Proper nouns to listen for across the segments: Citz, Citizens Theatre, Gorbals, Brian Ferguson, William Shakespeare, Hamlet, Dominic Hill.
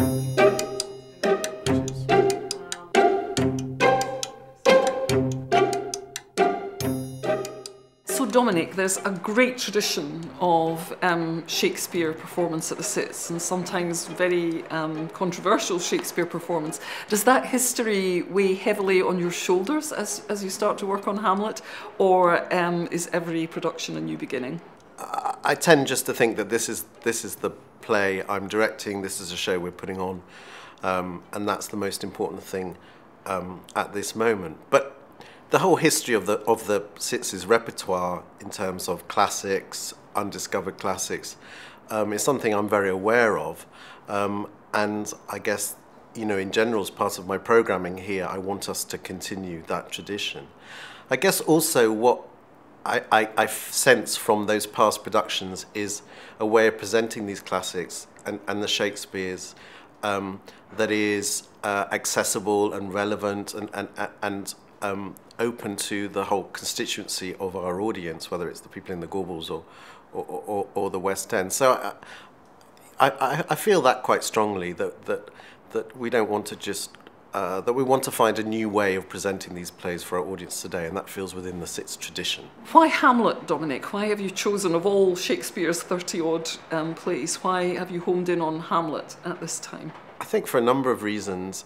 So Dominic, there's a great tradition of Shakespeare performance at the Citz, and sometimes very controversial Shakespeare performance. Does that history weigh heavily on your shoulders as you start to work on Hamlet, or is every production a new beginning? I tend just to think that this is the play I'm directing, this is a show we're putting on, and that's the most important thing at this moment. But the whole history of the Citz's repertoire in terms of classics, undiscovered classics, is something I'm very aware of, and I guess, you know, in general, as part of my programming here, I want us to continue that tradition. I guess also what I sense from those past productions is a way of presenting these classics and the Shakespeares that is accessible and relevant and open to the whole constituency of our audience, whether it's the people in the Gorbals or the West End. So I feel that quite strongly, that we don't want to just that we want to find a new way of presenting these plays for our audience today, and that feels within the Citz tradition. Why Hamlet, Dominic? Why have you chosen, of all Shakespeare's 30-odd plays, why have you homed in on Hamlet at this time? I think for a number of reasons.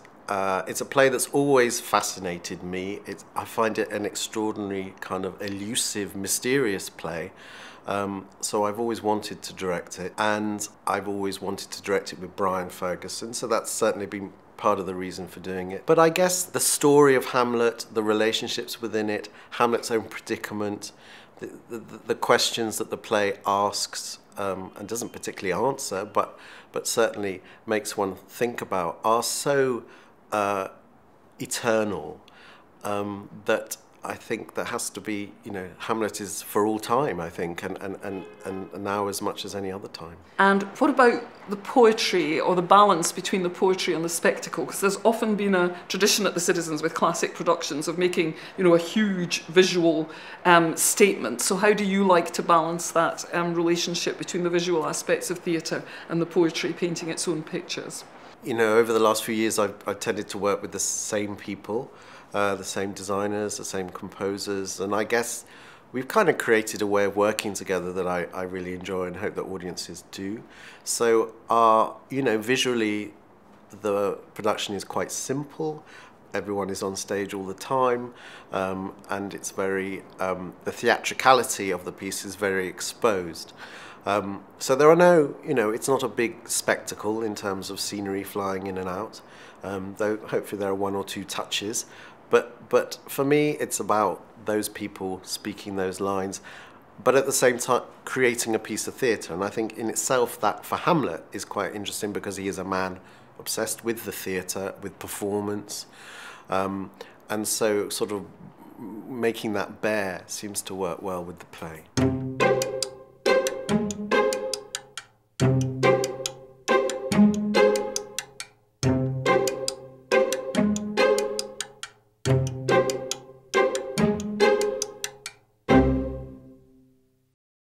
It's a play that's always fascinated me. I find it an extraordinary kind of elusive, mysterious play. So I've always wanted to direct it, and I've always wanted to direct it with Brian Ferguson, so that's certainly been part of the reason for doing it. But I guess the story of Hamlet, the relationships within it, Hamlet's own predicament, the questions that the play asks and doesn't particularly answer, but certainly makes one think about, are so eternal that I think that has to be, you know, Hamlet is for all time, I think, and now as much as any other time. And what about the poetry, or the balance between the poetry and the spectacle? Because there's often been a tradition at the Citizens with classic productions of making, you know, a huge visual statement. So how do you like to balance that relationship between the visual aspects of theatre and the poetry painting its own pictures? You know, over the last few years, I've tended to work with the same people, the same designers, the same composers, and I guess we've kind of created a way of working together that I really enjoy and hope that audiences do. So, you know, visually, the production is quite simple. Everyone is on stage all the time, and it's very, the theatricality of the piece is very exposed. So there are no, you know, it's not a big spectacle in terms of scenery flying in and out, though hopefully there are one or two touches. But for me, it's about those people speaking those lines, but at the same time creating a piece of theatre. And I think in itself that for Hamlet is quite interesting, because he is a man obsessed with the theatre, with performance. And so sort of making that bare seems to work well with the play.